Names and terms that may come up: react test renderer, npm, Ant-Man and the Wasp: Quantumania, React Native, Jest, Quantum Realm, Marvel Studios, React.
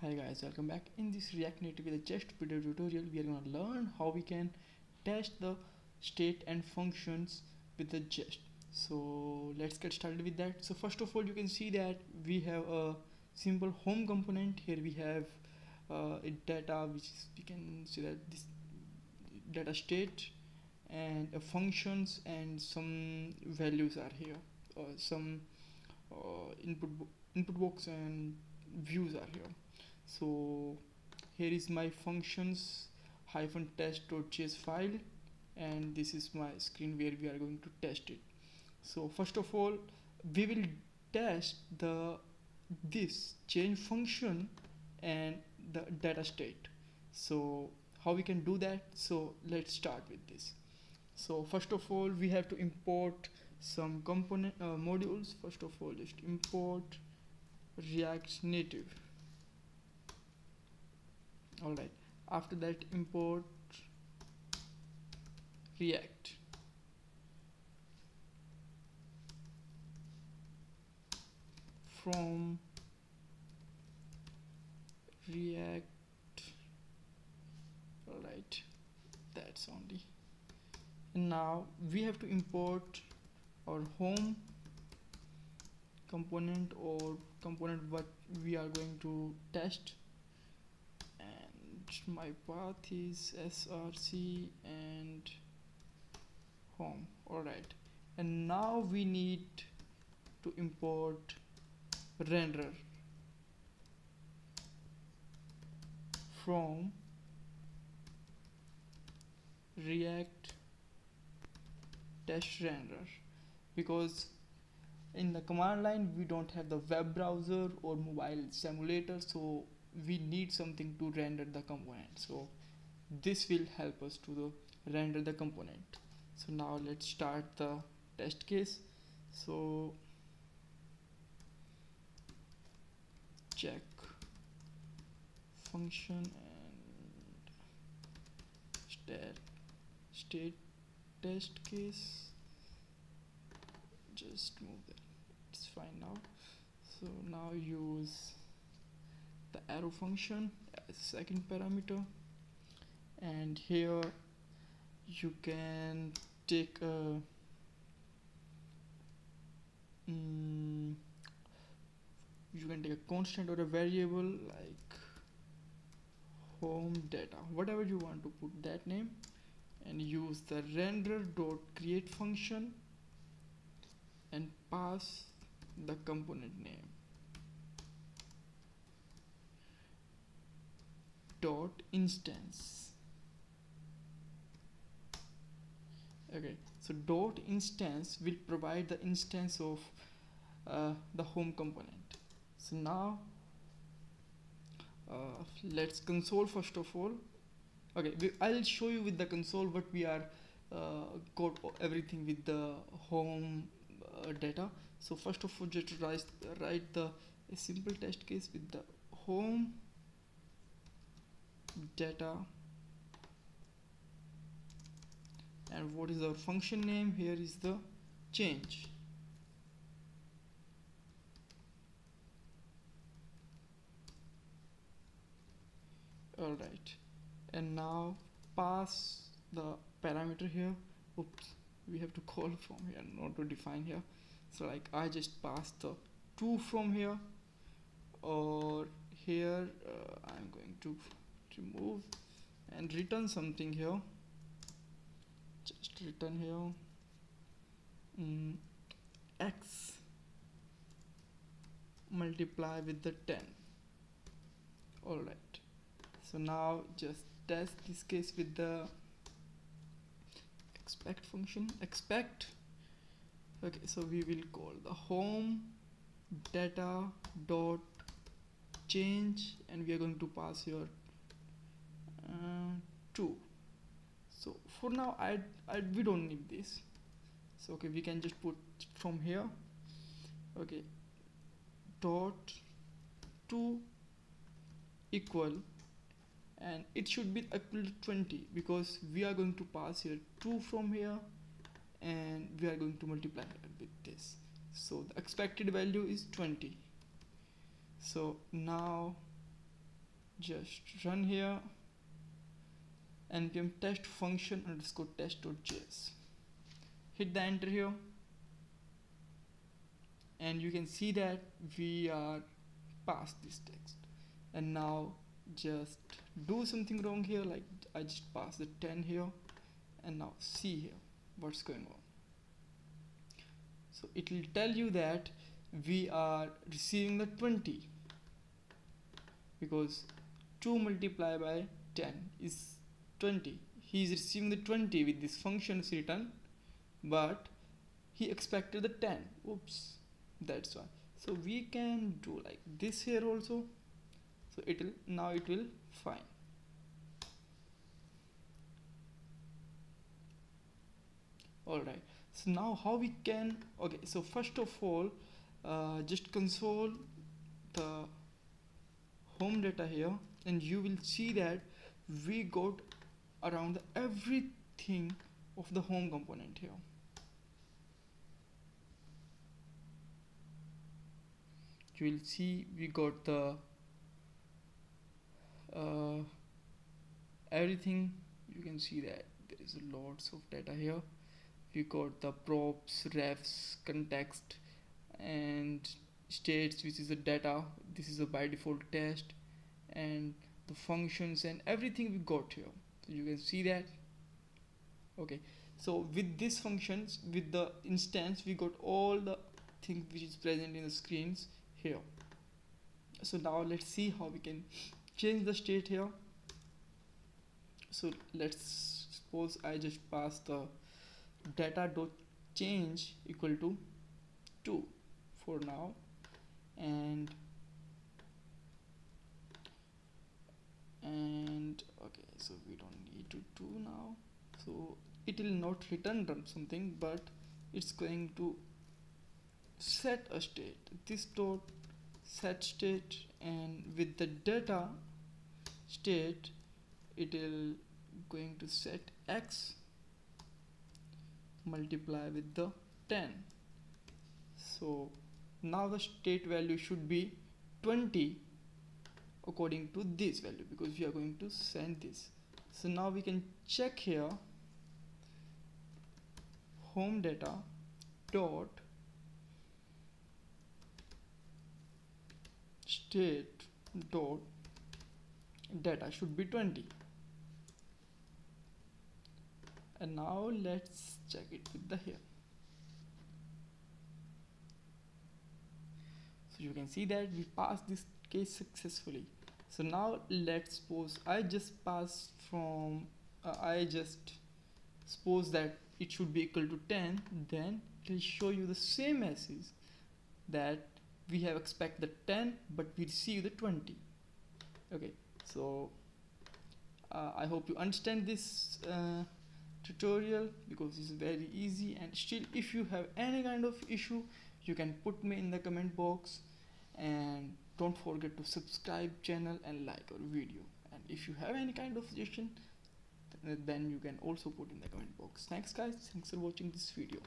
Hi guys, welcome back. In this React Native with a Jest video tutorial, we are going to learn how we can test the state and functions with the Jest. So let's get started with that. So first of all, you can see that we have a simple home component. Here we have a data, which is, we can see that this data state and functions and some values are here, some input box and views are here. So here is my functions -test.js file, and this is my screen where we are going to test it. So first of all, we will test this change function and the data state. So how we can do that? So let's start with this. So first of all, we have to import some component modules. First of all, just import React Native. Alright, after that import React. From React, alright, that's only. And now we have to import our home component or component what we are going to test. My path is src and home. Alright, and now we need to import renderer from React test renderer, because in the command line we don't have the web browser or mobile simulator, so we need something to render the component. So this will help us to render the component. So now let's start the test case. So check function and state test case. Just move that. It's fine now. So now use the arrow function as second parameter, and here you can take a constant or a variable like home data, whatever you want to put that name, and use the render.create function and pass the component name dot instance. Okay, so dot instance will provide the instance of the home component. So now let's console first of all. Okay, I'll show you with the console what we are got everything with the home data. So first of all, just write a simple test case with the home data, and what is our function name? Here is the change. All right, and now pass the parameter here. Oops, we have to call from here, not to define here. So like I just passed the to from here, or here I'm going to remove and return something here. Just return here x multiply with the 10. Alright, so now just test this case with the expect function. Expect, okay, so we will call the home data dot change, and we are going to pass your 2. So for now we don't need this. So okay, we can just put from here, okay, dot 2 equal, and it should be equal to 20, because we are going to pass here 2 from here, and we are going to multiply with this. So the expected value is 20. So now just run here npm test function underscore test.js. Hit the enter here, and you can see that we are past this text. And now just do something wrong here, like I just passed the 10 here, and now see here what's going on. So it will tell you that we are receiving the 20 because 2 multiplied by 10 is 20. He is receiving the 20 with this function is written, but he expected the 10. Oops, that's why. So we can do like this here also. So it will now it will find. Alright, so now how we can, okay, so first of all just console the home data here, and you will see that we got around everything of the home component here. You will see we got the everything. You can see that there is lots of data here. We got the props, refs, context, and states, which is the data. This is a by default test, and the functions and everything we got here. So you can see that. Okay, so with these functions, with the instance, we got all the thing which is present in the screens here. So now let's see how we can change the state here. So let's suppose I just pass the data dot change equal to 2 for now, and okay, so we don't need to do now. So it will not return something, but it's going to set a state. This dot set state, and with the data state it will going to set x multiply with the 10. So now the state value should be 20 according to this value, because we are going to send this. So now we can check here home data dot state dot data should be 20. And now let's check it with the here. So you can see that we passed this case successfully. So now let's suppose I just pass from I just suppose that it should be equal to 10. Then it will show you the same message that we have expect the 10, but we receive the 20. Okay, so I hope you understand this tutorial, because it's very easy. And still, if you have any kind of issue, you can put me in the comment box, and don't forget to subscribe channel and like our video. And if you have any kind of suggestion, then you can also put in the comment box. Thanks guys, thanks for watching this video.